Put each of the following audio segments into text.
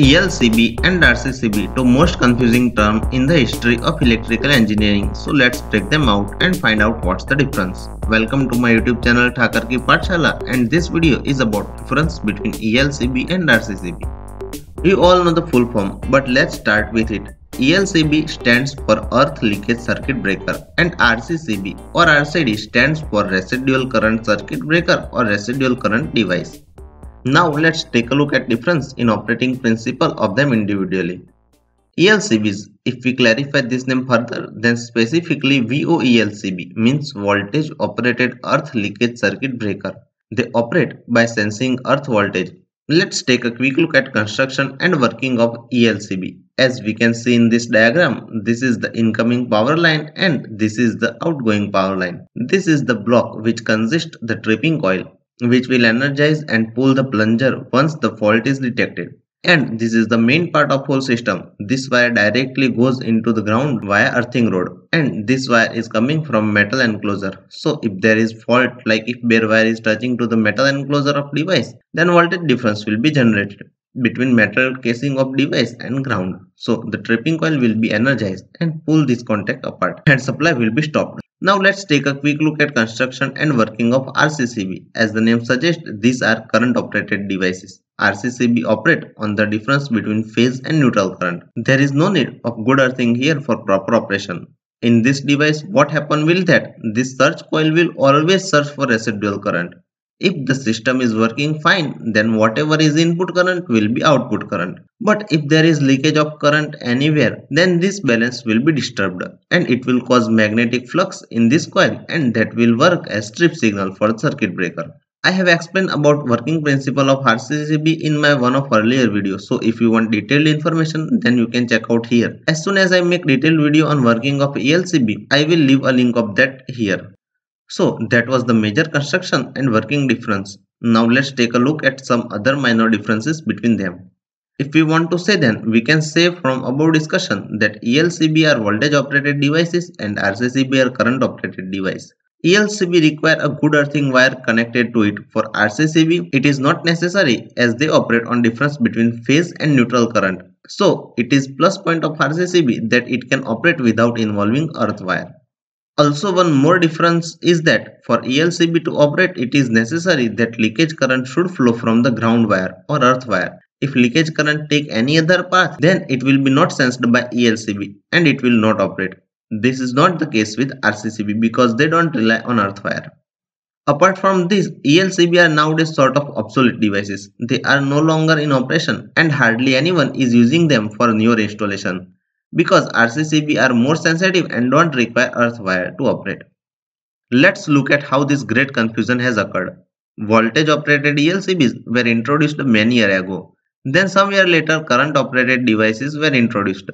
ELCB and RCCB, two most confusing terms in the history of electrical engineering. So let's break them out and find out what's the difference. Welcome to my YouTube channel Thakar Ki Pathshala, and this video is about difference between ELCB and RCCB. You all know the full form, but let's start with it. ELCB stands for Earth Leakage Circuit Breaker, and RCCB or RCD stands for Residual Current Circuit Breaker or Residual Current Device. Now let's take a look at difference in operating principle of them individually. ELCBs, if we clarify this name further, then specifically VOELCB means voltage operated earth leakage circuit breaker. They operate by sensing earth voltage. Let's take a quick look at construction and working of ELCB. As we can see in this diagram, this is the incoming power line and this is the outgoing power line. This is the block which consists the tripping coil, which will energize and pull the plunger once the fault is detected. And this is the main part of whole system. This wire directly goes into the ground via earthing rod, and this wire is coming from metal enclosure. So if there is fault, like if bare wire is touching to the metal enclosure of device, then voltage difference will be generated between metal casing of device and ground. So the tripping coil will be energized and pull this contact apart, and supply will be stopped. Now let's take a quick look at construction and working of RCCB. As the name suggests, these are current operated devices. RCCB operate on the difference between phase and neutral current. There is no need of good earthing here for proper operation. In this device, what happen will that this search coil will always search for residual current. If the system is working fine, then whatever is input current will be output current. But if there is leakage of current anywhere, then this balance will be disturbed, and it will cause magnetic flux in this coil, and that will work as strip signal for the circuit breaker. I have explained about working principle of RCCB in my one of earlier videos, so if you want detailed information, then you can check out here. As soon as I make detailed video on working of ELCB, I will leave a link of that here. So that was the major construction and working difference. Now let's take a look at some other minor differences between them. If we want to say, then we can say from above discussion that ELCB are voltage operated devices and RCCB are current operated device. ELCB require a good earthing wire connected to it. For RCCB, it is not necessary as they operate on difference between phase and neutral current. So it is plus point of RCCB that it can operate without involving earth wire. Also, one more difference is that for ELCB to operate, it is necessary that leakage current should flow from the ground wire or earth wire. If leakage current take any other path, then it will be not sensed by ELCB and it will not operate. This is not the case with RCCB because they don't rely on earth wire. Apart from this, ELCB are nowadays sort of obsolete devices. They are no longer in operation and hardly anyone is using them for newer installation, because RCCB are more sensitive and don't require earth wire to operate. Let's look at how this great confusion has occurred. Voltage operated ELCBs were introduced many years ago. Then some years later, current operated devices were introduced,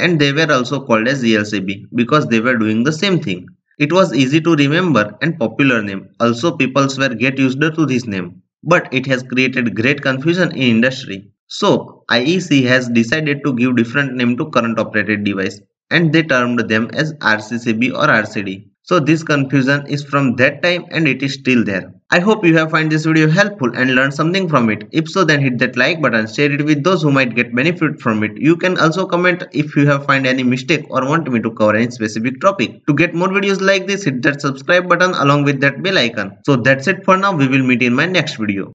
and they were also called as ELCB because they were doing the same thing. It was easy to remember and popular name. Also people were get used to this name, but it has created great confusion in industry. So IEC has decided to give different name to current operated device, and they termed them as RCCB or RCD. So this confusion is from that time and it is still there. I hope you have found this video helpful and learned something from it. If so, then hit that like button, share it with those who might get benefit from it. You can also comment if you have found any mistake or want me to cover any specific topic. To get more videos like this, hit that subscribe button along with that bell icon. So that's it for now. We will meet in my next video.